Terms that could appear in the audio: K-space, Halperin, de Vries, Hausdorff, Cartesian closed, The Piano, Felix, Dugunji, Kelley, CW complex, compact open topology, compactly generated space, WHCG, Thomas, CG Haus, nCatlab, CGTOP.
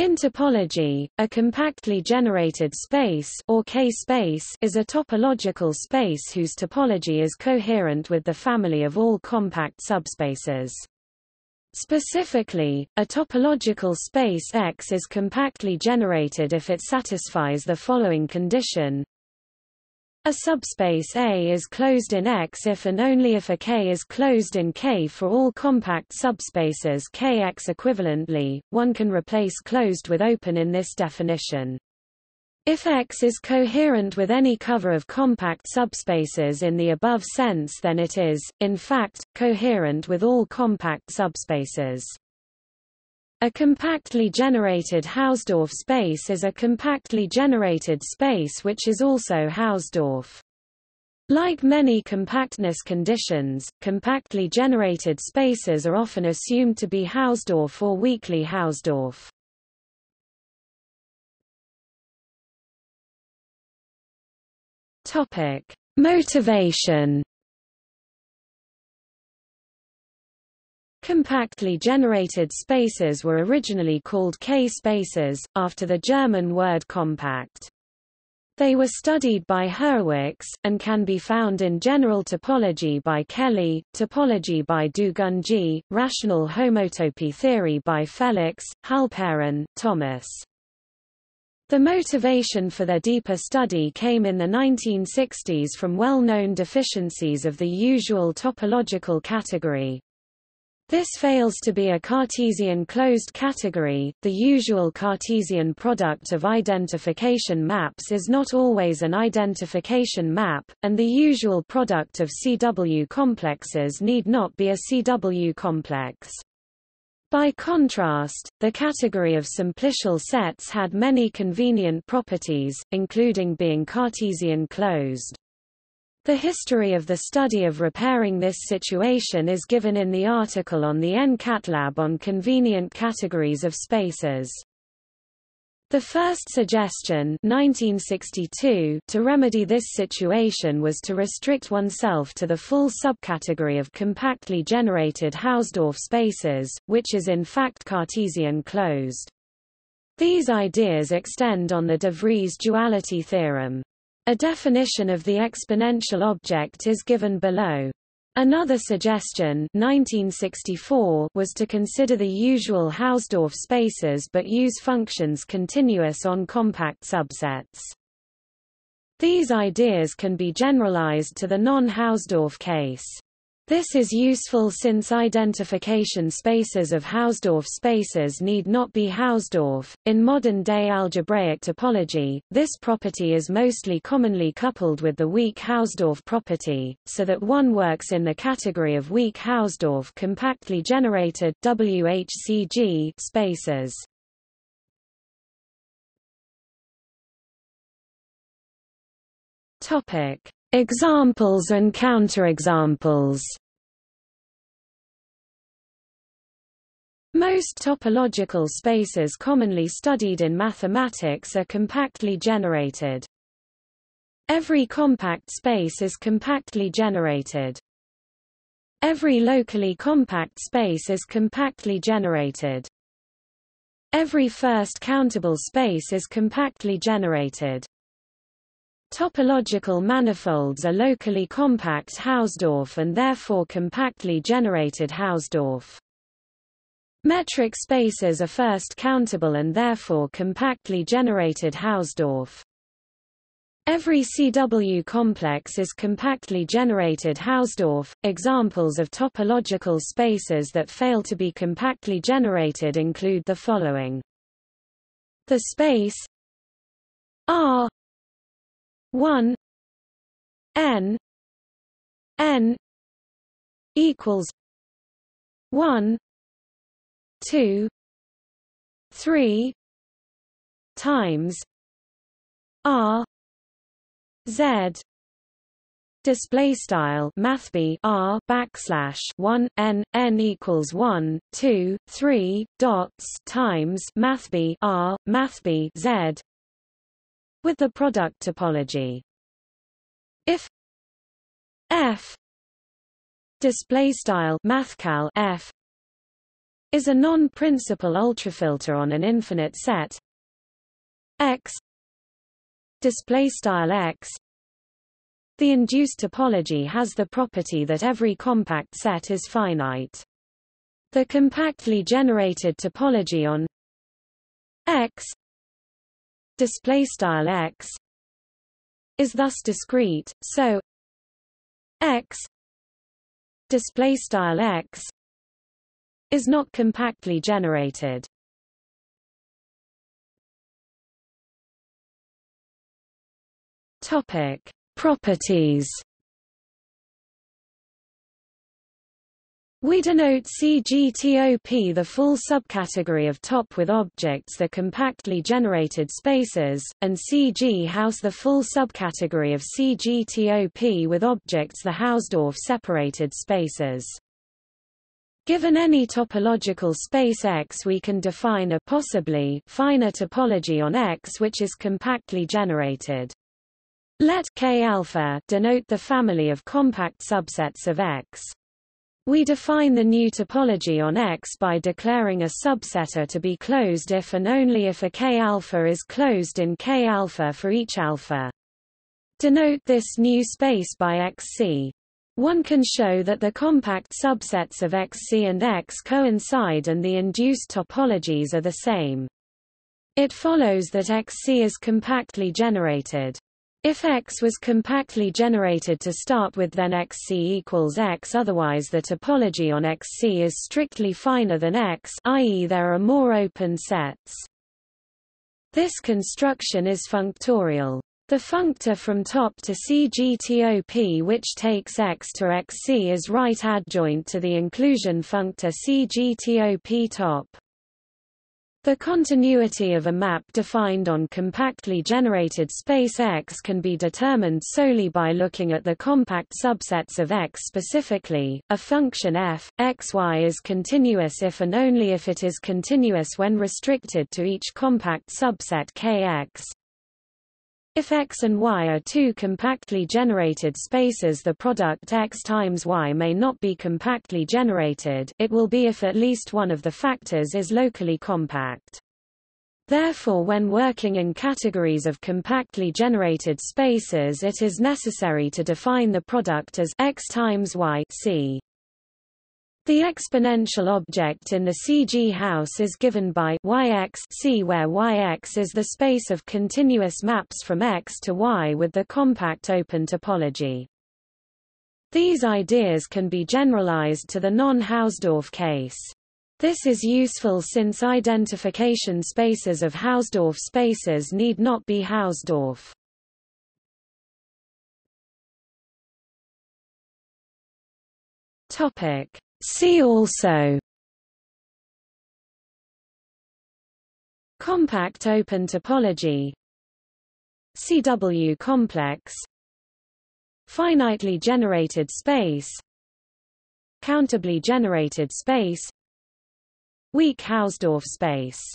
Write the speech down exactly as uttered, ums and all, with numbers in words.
In topology, a compactly generated space or K-space is a topological space whose topology is coherent with the family of all compact subspaces. Specifically, a topological space X is compactly generated if it satisfies the following condition. A subspace A is closed in X if and only if a K is closed in K. For all compact subspaces K X equivalently, one can replace closed with open in this definition. If X is coherent with any cover of compact subspaces in the above sense, then it is, in fact, coherent with all compact subspaces. A compactly generated Hausdorff space is a compactly generated space which is also Hausdorff. Like many compactness conditions, compactly generated spaces are often assumed to be Hausdorff or weakly Hausdorff. Topic: Motivation. Compactly generated spaces were originally called K-spaces, after the German word compact. They were studied by Herwicks, and can be found in general topology by Kelley, topology by Dugunji, rational homotopy theory by Felix, Halperin, Thomas. The motivation for their deeper study came in the nineteen sixties from well-known deficiencies of the usual topological category. This fails to be a Cartesian closed category. The usual Cartesian product of identification maps is not always an identification map, and the usual product of C W complexes need not be a C W complex. By contrast, the category of simplicial sets had many convenient properties, including being Cartesian closed. The history of the study of repairing this situation is given in the article on the nCatlab on convenient categories of spaces. The first suggestion nineteen sixty-two to remedy this situation was to restrict oneself to the full subcategory of compactly generated Hausdorff spaces, which is in fact Cartesian closed. These ideas extend on the de Vries duality theorem. A definition of the exponential object is given below. Another suggestion nineteen sixty-four was to consider the usual Hausdorff spaces but use functions continuous on compact subsets. These ideas can be generalized to the non-Hausdorff case. This is useful since identification spaces of Hausdorff spaces need not be Hausdorff. In modern-day algebraic topology, this property is mostly commonly coupled with the weak Hausdorff property, so that one works in the category of weak Hausdorff compactly generated W H C G spaces. Topic: Examples and counterexamples. Most topological spaces commonly studied in mathematics are compactly generated. Every compact space is compactly generated. Every locally compact space is compactly generated. Every first countable space is compactly generated. Topological manifolds are locally compact Hausdorff and therefore compactly generated Hausdorff. Metric spaces are first countable and therefore compactly generated Hausdorff. Every C W complex is compactly generated Hausdorff. Examples of topological spaces that fail to be compactly generated include the following. The space R one n n equals one two three times R Z display style mathb R backslash one n n equals one two three dots times mathb R mathb Z with the product topology. If F display style mathcal F is a non-principal ultrafilter on an infinite set X display style X. The induced topology has the property that every compact set is finite. The compactly generated topology on X display style X is thus discrete, so X display style X is not compactly generated. Topic: properties. We denote C G T O P, the full subcategory of top with objects the compactly generated spaces, and C G Haus, the full subcategory of C G T O P with objects the Hausdorff separated spaces. Given any topological space X, we can define a possibly finer topology on X which is compactly generated. Let K alpha denote the family of compact subsets of X. We define the new topology on X by declaring a subsetter to be closed if and only if a K alpha is closed in K alpha for each alpha. Denote this new space by X C. One can show that the compact subsets of X C and X coincide and the induced topologies are the same. It follows that X C is compactly generated. If X was compactly generated to start with, then X C equals X. Otherwise the topology on X C is strictly finer than X, that is there are more open sets. This construction is functorial. The functor from top to C G T O P which takes X to X C is right adjoint to the inclusion functor C G T O P top. The continuity of a map defined on compactly generated space X can be determined solely by looking at the compact subsets of X specifically. A function f, xy is continuous if and only if it is continuous when restricted to each compact subset K X. If X and Y are two compactly generated spaces, the product X times Y may not be compactly generated. It will be if at least one of the factors is locally compact. Therefore, when working in categories of compactly generated spaces, it is necessary to define the product as X times Y C. The exponential object in the C G Haus is given by yx C, where yx is the space of continuous maps from X to Y with the compact open topology. These ideas can be generalized to the non-Hausdorff case. This is useful since identification spaces of Hausdorff spaces need not be Hausdorff. See also: compact open topology, C W complex, finitely generated space, countably generated space, weak Hausdorff space.